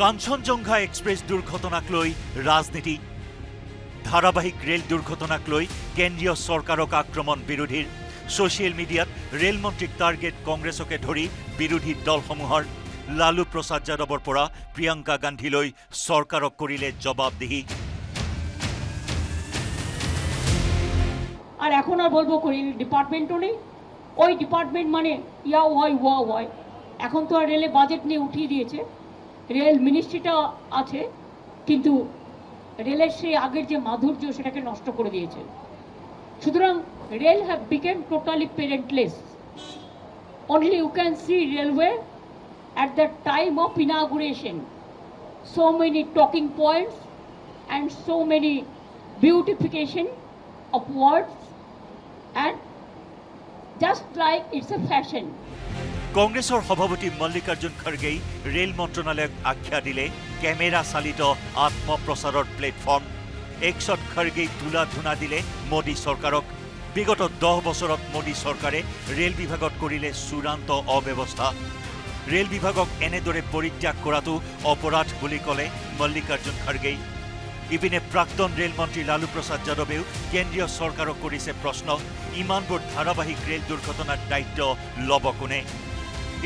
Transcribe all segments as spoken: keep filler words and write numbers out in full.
कांचनजंघा express दुर्घटनाक लै राजनीति धारावाहिक रेल दुर्घटनाक लै केंद्रीय सरकारक आक्रमण विरोधी सोशल मीडिया रेल मंत्रीक टार्गेट कांग्रेसके धरी विरोधी दलसमूहर लालू प्रसाद यादवर परा प्रियंका गांधी लै सरकारक करिले जवाबदिहि और एखन आर बोलबो करिल डिपार्टमेंटो नेइ ओई डिपार्टमेंट माने या ओई वा वा एखन तो रेले बजेट निये उठिये दियेछे रेल मिनिस्ट्रीटा आछे किन्तु रेलेर सेइ आगेर जे माधुर्य सेटाके नष्ट करे दियेछे सुतरां Rail have become totally parentless. Only you can see railway at the time of inauguration. So many talking points and so many beautification of words, and just like it's a fashion. Congress or Sabhapati Mallikarjun Kharge rail montranalayok akhya dile camera salito atma prasaror platform. Ekshot Kharge tula dhuna dile Modi sorkarok. विगत दस बरत मोदी सरकारे rail विभाग करिले चूड़ान्त अव्यवस्था rail विभागक एने दरे परित्याग करातो अपराध बुली कले मल्लिकार्जुन खड़गे इपिने प्राक्तन रेल मंत्री लालू प्रसाद यादवेओ केंद्रीय सरकारक करिसे प्रश्न इमानबोर धारावाहिक रेल दुर्घटनार दायित्व लब कोने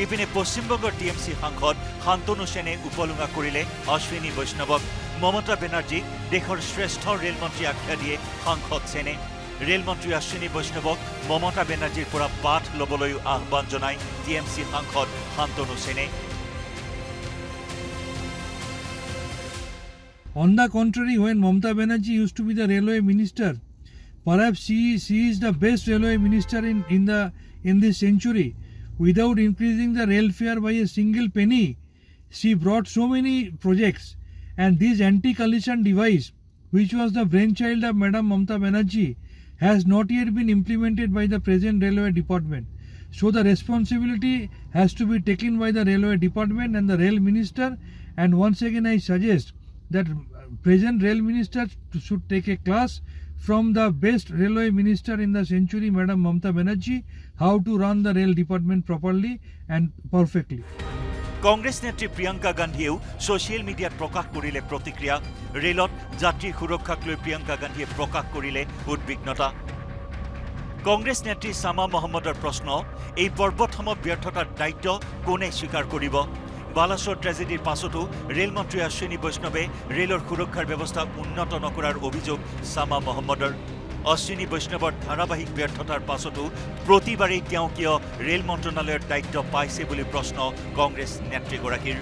इपिने पश्चिम बंगर टीएमसी सांसद शांतनु सेने उपलुंगा करिले अश्विनी वैष्णवक ममता बेनार्जी देशर श्रेष्ठ रेल मंत्री आख्या दिए सांसद सेने रेल मंत्री अश्विनी वैष्णवक ममता बेनार्जीर पुरा पाठ लबलै आह्वान जनाय टीएमसी सांसद शांतनु सेने On the contrary, when Mamata Banerjee used to be the railway minister, perhaps she she is the best railway minister in in the in this century. Without increasing the rail fare by a single penny, she brought so many projects. And this anti-collision device, which was the brainchild of Madam Mamata Banerjee, has not yet been implemented by the present railway department. So the responsibility has to be taken by the railway department and the rail minister. And once again, I suggest that present rail minister should take a class from the best railway minister in the century, Madam Mamata Banerjee, how to run the rail department properly and perfectly. Congress नेत्री Priyanka Gandhi social media प्रकाश करिले प्रतिक्रिया रेलत यात्री सुरक्षाक लै प्रियंका गांधी प्रकाश करिले उद्विग्नता कांग्रेस नेत्री सामा मोहम्मदर प्रश्न ए पर्वतम व्यर्थतार दायित्व कोने स्वीकार करिब बालासोर ट्रेजेडिर पाछतो रेल मंत्री अश्विनी वैष्णवे रेलर सुरक्षार व्यवस्था उन्नत नकरार अभियोग सामा मोहम्मदर अश्विनी वैष्णवर धारावाहिक व्यर्थतार पाछतो प्रतिबारेई तेओं किय रेल मंत्रणालयर दायित्व पाइसे बुली प्रश्न कांग्रेस नेत्रीगराकीर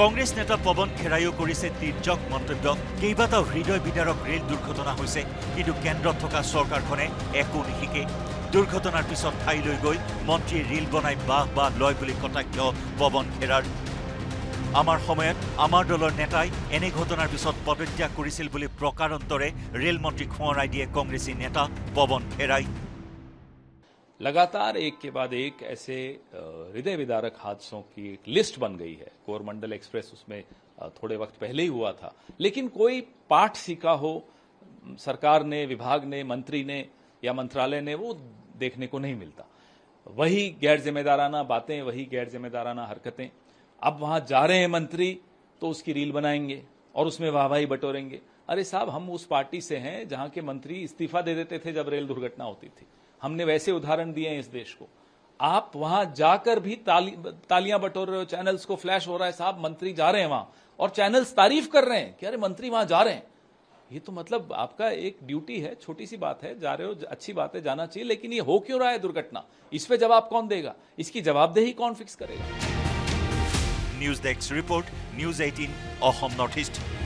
कांग्रेस नेता पवन खेरायो करिसे तीर्यक मंतव्य केइबाटाओ हृदय विदारक रेल दुर्घटना होइसे किन्तु केन्द्रत थका सरकारखने एको निशिके दुर्घटनार पिছত ठाई লৈ গৈ मंत्री रेल बनाई बाह बाह लय बुली कटाक्ष पवन खेरार आमार समयत आमार दलर नेताई एने घटनार पिছত पदत्याग करिसिल बुली प्रकारंतरे रेल मंत्री खुंवराई दिए कांग्रेसी नेता पवन खेराई लगातार एक के बाद एक ऐसे हृदय विदारक हादसों की एक लिस्ट बन गई है। कोरमंडल एक्सप्रेस उसमें थोड़े वक्त पहले ही हुआ था, लेकिन कोई पाठ सीखा हो सरकार ने, विभाग ने, मंत्री ने या मंत्रालय ने, वो देखने को नहीं मिलता। वही गैर जिम्मेदाराना बातें, वही गैर जिम्मेदाराना हरकतें। अब वहां जा रहे हैं मंत्री तो उसकी रील बनाएंगे और उसमें वाहवाही बटोरेंगे। अरे साहब, हम उस पार्टी से हैं जहां के मंत्री इस्तीफा दे देते थे जब रेल दुर्घटना होती थी। हमने वैसे उदाहरण दिए हैं इस देश को। आप वहां जाकर भी ताली, तालियां बटोर रहे हो, चैनल्स को फ्लैश हो रहा है, साहब मंत्री जा रहे हैं वहां, और चैनल्स तारीफ कर रहे हैं कि अरे मंत्री वहां जा रहे हैं। ये तो मतलब आपका एक ड्यूटी है, छोटी सी बात है, जा रहे हो, अच्छी बात है, जाना चाहिए, लेकिन ये हो क्यों रहा है दुर्घटना? इस पर जवाब कौन देगा? इसकी जवाबदेही कौन फिक्स करेगा? न्यूज डेस्क रिपोर्ट, न्यूज अठारह, असम नॉर्थ ईस्ट।